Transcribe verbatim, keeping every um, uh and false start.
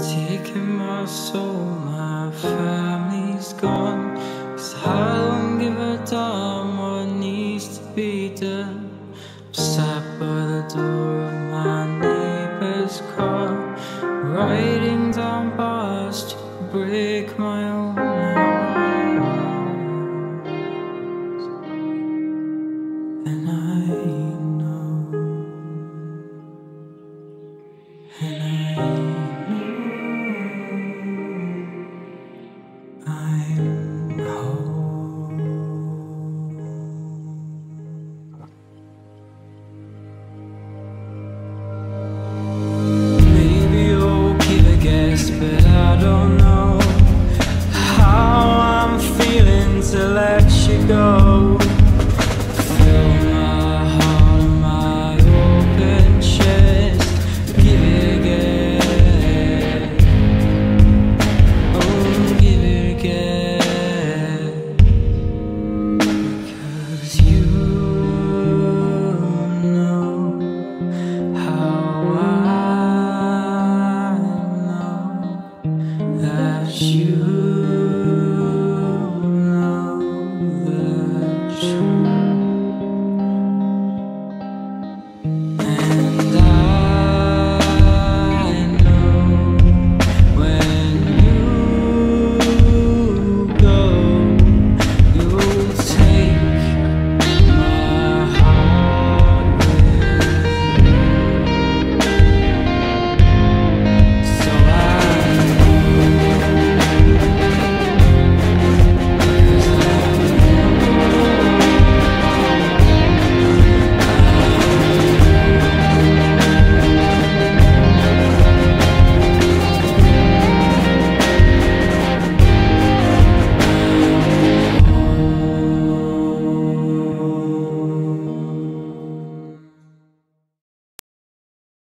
Taking my soul, my family's gone, 'cause I don't give a damn what needs to be done. I'm sat by the door of my neighbor's car, writing down bars to break my own.